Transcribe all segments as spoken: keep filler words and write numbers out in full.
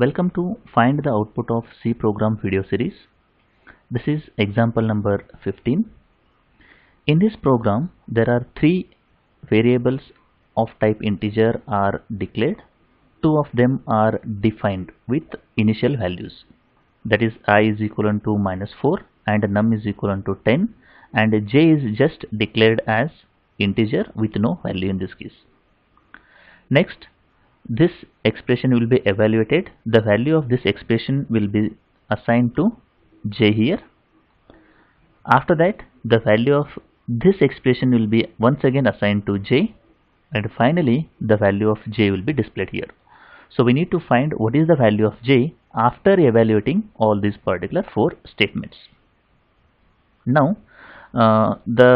Welcome to Find the Output of C Program video series. This is example number fifteen. In this program, there are three variables of type integer are declared. Two of them are defined with initial values. That is, I is equivalent to minus four and num is equivalent to ten, and j is just declared as integer with no value in this case. Next, this expression will be evaluated. The value of this expression will be assigned to j here. After that, the value of this expression will be once again assigned to j, and finally the value of j will be displayed here. So we need to find what is the value of j after evaluating all these particular four statements. Now uh, the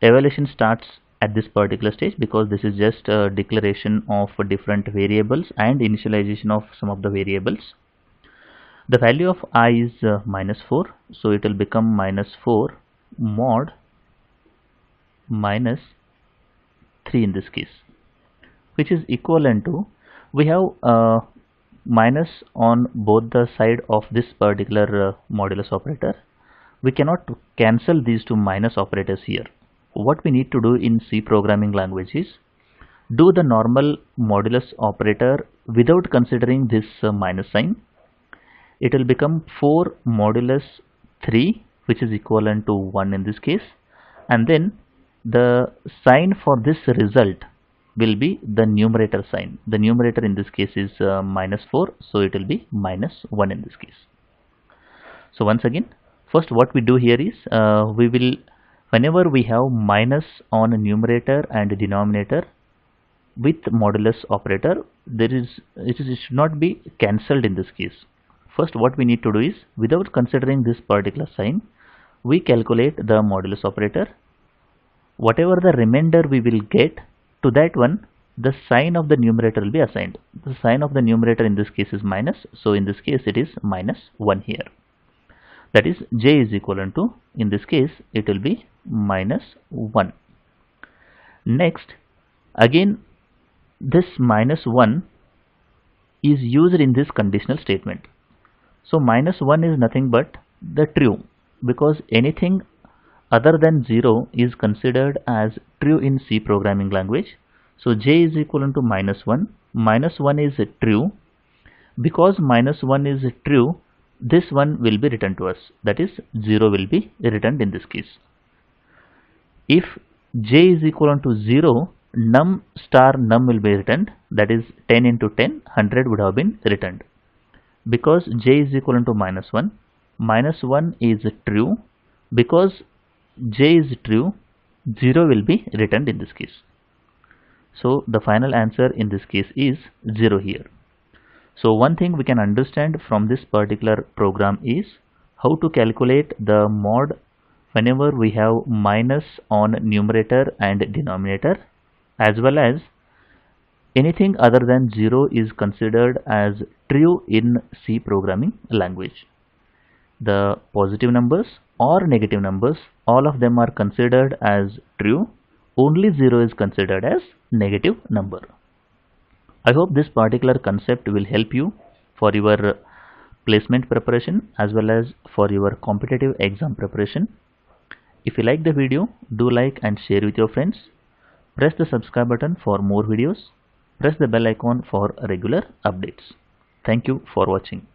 evaluation starts at this particular stage, because this is just a declaration of different variables and initialization of some of the variables. The value of I is uh, minus four, so it will become minus four mod minus three in this case, which is equivalent to, we have uh, minus on both the side of this particular uh, modulus operator. We cannot cancel these two minus operators here. What we need to do in C programming language is do the normal modulus operator without considering this uh, minus sign. It will become four modulus three, which is equivalent to one in this case, and then the sign for this result will be the numerator sign. The numerator in this case is uh, minus four, so it will be minus one in this case. So once again, first what we do here is uh, we will whenever we have minus on numerator and denominator with modulus operator, there is it, is, it should not be cancelled in this case. First what we need to do is, without considering this particular sign, we calculate the modulus operator. Whatever the remainder we will get, to that one the sign of the numerator will be assigned. The sign of the numerator in this case is minus, so in this case it is minus one here. That is, j is equivalent to, in this case it will be minus one. Next, again this minus one is used in this conditional statement. So minus one is nothing but the true, because anything other than zero is considered as true in C programming language. So j is equivalent to minus one. Minus one is true. Because minus one is true, this one will be returned to us, that is zero will be returned in this case. If j is equivalent to zero, num star num will be returned, that is ten into ten, one hundred would have been returned. Because j is equivalent to minus one, minus one is true. Because j is true, zero will be returned in this case. So the final answer in this case is zero here. So one thing we can understand from this particular program is how to calculate the mod whenever we have minus on numerator and denominator, as well as anything other than zero is considered as true in C programming language. The positive numbers or negative numbers, all of them are considered as true. Only zero is considered as negative number. I hope this particular concept will help you for your placement preparation as well as for your competitive exam preparation. If you like the video, do like and share with your friends. Press the subscribe button for more videos. Press the bell icon for regular updates. Thank you for watching.